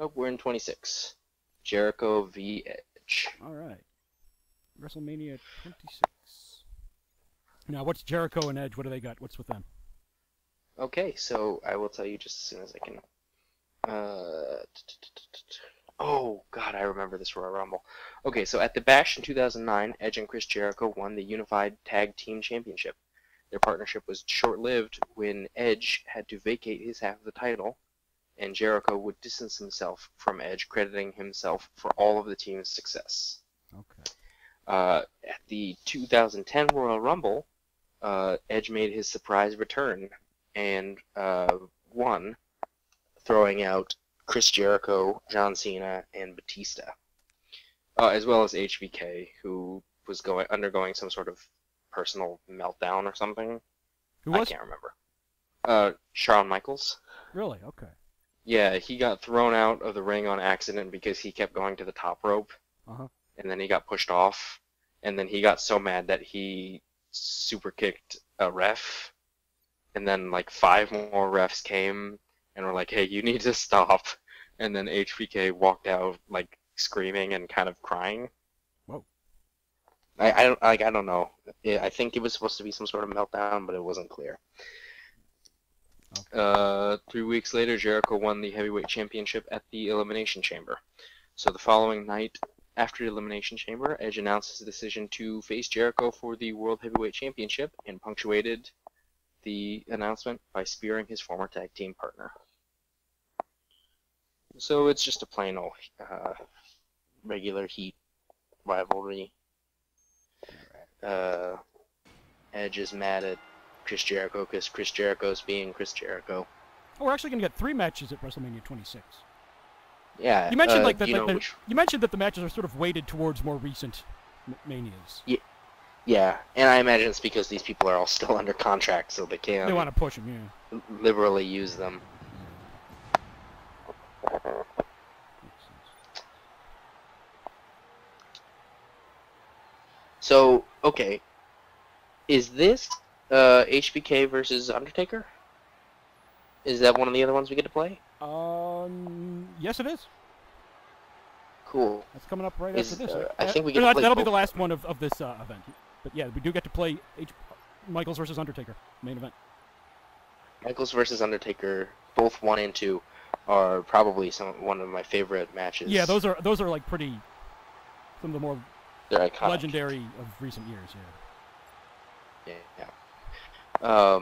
Oh, we're in 26. Jericho v. Edge. All right. WrestleMania 26. Now, what's Jericho and Edge? What do they got? What's with them? Okay, so I will tell you just as soon as I can. Oh, God, I remember this Royal Rumble. Okay, so at the Bash in 2009, Edge and Chris Jericho won the Unified Tag Team Championship. Their partnership was short-lived when Edge had to vacate his half of the title, and Jericho would distance himself from Edge, crediting himself for all of the team's success. Okay. At the 2010 Royal Rumble, Edge made his surprise return and won, throwing out Chris Jericho, John Cena, and Batista, as well as HBK, who was undergoing some sort of personal meltdown or something. Who was? I can't remember. Shawn Michaels. Really? Okay. Yeah, he got thrown out of the ring on accident because he kept going to the top rope, and then he got pushed off, and then he got so mad that he super kicked a ref, and then like 5 more refs came and were like, hey, you need to stop, and then HBK walked out like screaming and kind of crying. Whoa. I don't know. I think it was supposed to be some sort of meltdown, but it wasn't clear. Okay. 3 weeks later, Jericho won the Heavyweight Championship at the Elimination Chamber. So the following night, after the Elimination Chamber, Edge announced his decision to face Jericho for the World Heavyweight Championship and punctuated the announcement by spearing his former tag team partner. So it's just a plain old regular heat rivalry. Edge is mad at Chris Jericho because Chris Jericho's being Chris Jericho. Oh, we're actually going to get 3 matches at WrestleMania 26. Yeah. You mentioned like that. You, you mentioned that the matches are sort of weighted towards more recent manias. Yeah. Yeah, and I imagine it's because these people are all still under contract, so they can't. They want to push them, yeah. Liberally use them. So, okay, is this HBK versus Undertaker? Is that one of the other ones we get to play? Yes, it is. Cool. That's coming up right after this. I think we get to play that'll be the last one of this event. But yeah, we do get to play Michaels versus Undertaker, main event. Michaels versus Undertaker, both 1 and 2, are probably one of my favorite matches. Yeah, those are like pretty some of the more. They're iconic. Legendary of recent years, yeah. Yeah, yeah.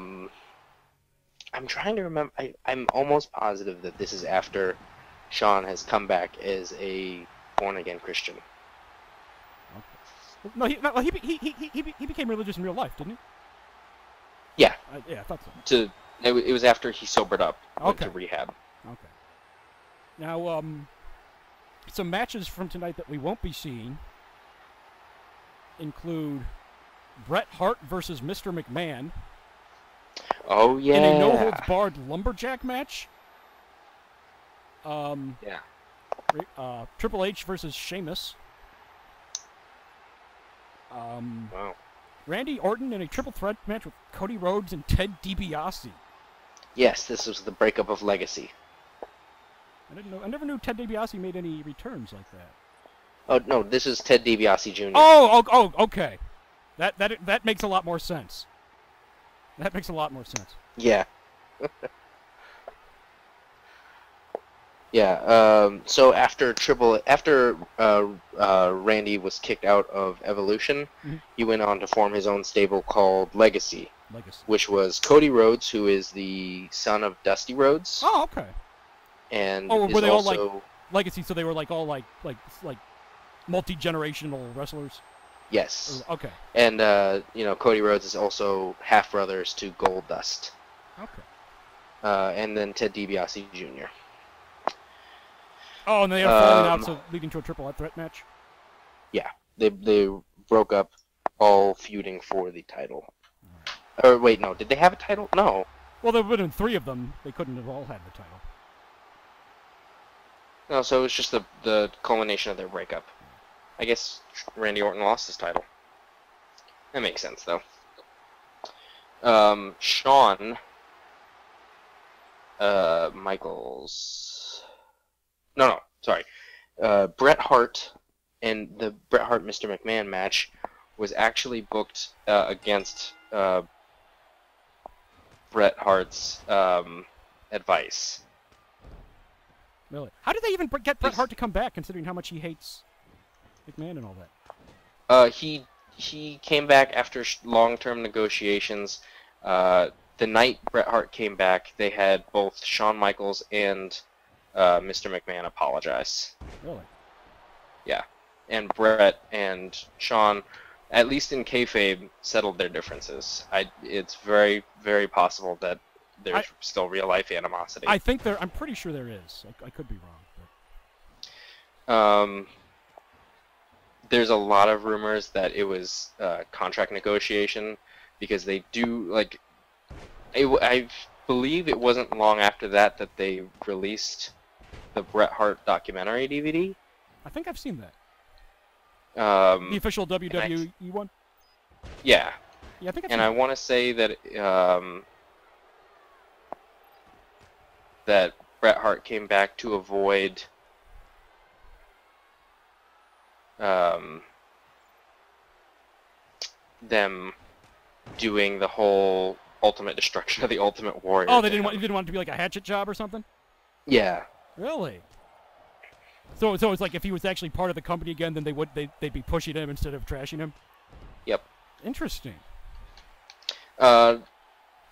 I'm trying to remember. I'm almost positive that this is after Shawn has come back as a born-again Christian. Okay. No, he became religious in real life, didn't he? Yeah. Yeah, I thought so. It was after he sobered up, went to rehab. Okay. Now, some matches from tonight that we won't be seeing include Bret Hart versus Mr. McMahon. Oh, yeah. In a no-holds-barred lumberjack match. Yeah. Triple H versus Sheamus. Wow. Randy Orton in a triple threat match with Cody Rhodes and Ted DiBiase. Yes, this was the breakup of Legacy. I didn't know. I never knew Ted DiBiase made any returns like that. Oh no, this is Ted DiBiase Jr. Oh, okay. That makes a lot more sense. That makes a lot more sense. Yeah. Yeah. So after Randy was kicked out of Evolution, he went on to form his own stable called Legacy, which was Cody Rhodes, who is the son of Dusty Rhodes. Oh, okay. And were they all like Legacy? So they were like all like multi-generational wrestlers. Yes. Okay. And you know, Cody Rhodes is also half brothers to Goldust. Okay. And then Ted DiBiase Jr. Oh, and they are falling out, so leading to a triple threat match? Yeah. They broke up, all feuding for the title. Right. Or, wait, no. Did they have a title? No. Well, there would have been 3 of them. They couldn't have all had the title. No, so it was just the culmination of their breakup. I guess Randy Orton lost his title. That makes sense, though. Shawn Michaels... No, sorry. Bret Hart and the Bret Hart Mr. McMahon match was actually booked against Bret Hart's advice. Really? How did they even get Bret Hart to come back, considering how much he hates McMahon and all that? He came back after long-term negotiations. The night Bret Hart came back, they had both Shawn Michaels and Mr. McMahon apologize. Really? Yeah. And Bret and Shawn, at least in kayfabe, settled their differences. It's very, very possible that there's still real-life animosity. I think there... I'm pretty sure there is. I could be wrong. But... There's a lot of rumors that it was contract negotiation, because they do, like... I believe it wasn't long after that that they released the Bret Hart documentary DVD. I think I've seen that. The official WWE one? Yeah. Yeah, I think I've seen that. And I want to say that... that Bret Hart came back to avoid them doing the whole ultimate destruction of the Ultimate Warrior. Oh, they didn't want it to be like a hatchet job or something? Yeah. Really? So it's like if he was actually part of the company again, then they'd be pushing him instead of trashing him? Yep. Interesting. But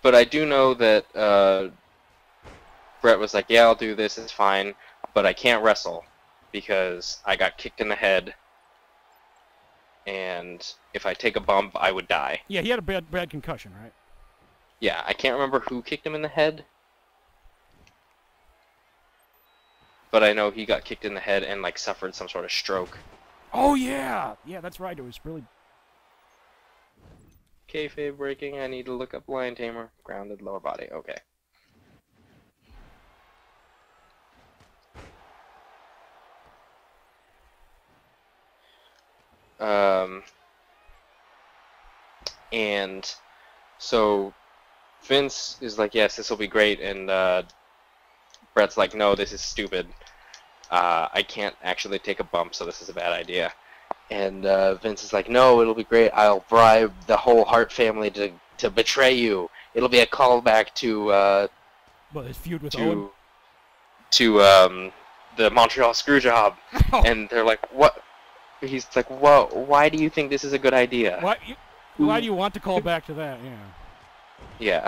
I do know that Bret was like, yeah, I'll do this, it's fine, but I can't wrestle because I got kicked in the head, and if I take a bump, I would die. Yeah, he had a bad concussion, right? Yeah, I can't remember who kicked him in the head, but I know he got kicked in the head and, like, suffered some sort of stroke. Oh, yeah! Yeah, that's right, it was really... Kayfabe breaking, I need to look up Lion Tamer. Grounded lower body, okay. And so Vince is like, yes, this will be great, and Bret's like, no, this is stupid. I can't actually take a bump, so this is a bad idea. And Vince is like, no, it'll be great. I'll bribe the whole Hart family to betray you. It'll be a callback to his feud with Owen? To the Montreal Screwjob. Oh. And they're like, what? He's like, whoa, why do you think this is a good idea? Why do you want to call back to that? Yeah. Yeah.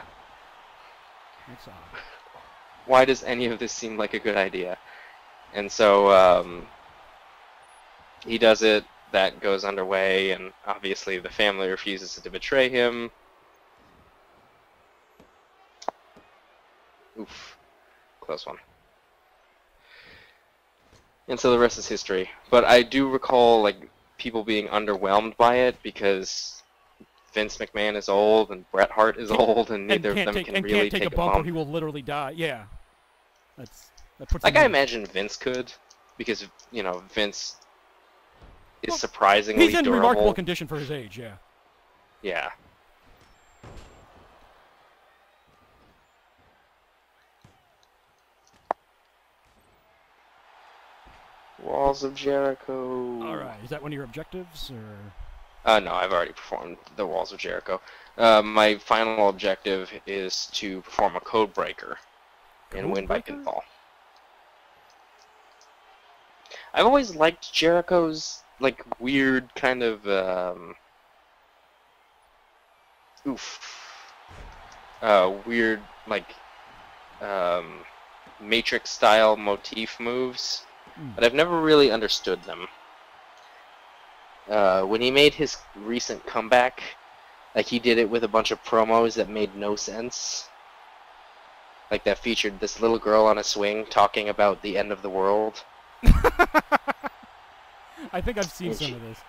That's odd. Why does any of this seem like a good idea? And so he does it. That goes underway, and obviously the family refuses to betray him. Oof. Close one. And so the rest is history. But I do recall, like, people being underwhelmed by it because Vince McMahon is old and Bret Hart is old, and neither of them can really take a bump. Or he will literally die. Yeah, that puts. Like, I imagine Vince could, because, you know, Vince is surprisingly durable. He's in remarkable condition for his age. Yeah. Yeah. Walls of Jericho. All right, is that one of your objectives, or? No, I've already performed the Walls of Jericho. My final objective is to perform a Code Breaker and win by pinfall. I've always liked Jericho's, like, weird kind of weird, like, Matrix-style motif moves. But I've never really understood them. When he made his recent comeback, like, he did it with a bunch of promos that made no sense. Like, that featured this little girl on a swing talking about the end of the world. I think I've seen some of this.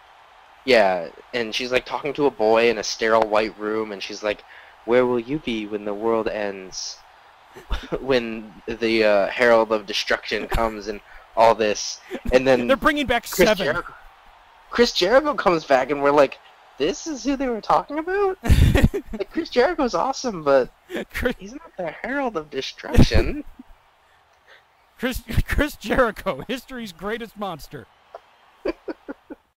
Yeah, and she's, like, talking to a boy in a sterile white room, and she's like, where will you be when the world ends? When the herald of destruction comes and... all this, and then they're bringing back Chris Jericho comes back, and we're like, this is who they were talking about? Like, Chris Jericho's awesome, but he's not the herald of destruction. Chris Jericho, history's greatest monster.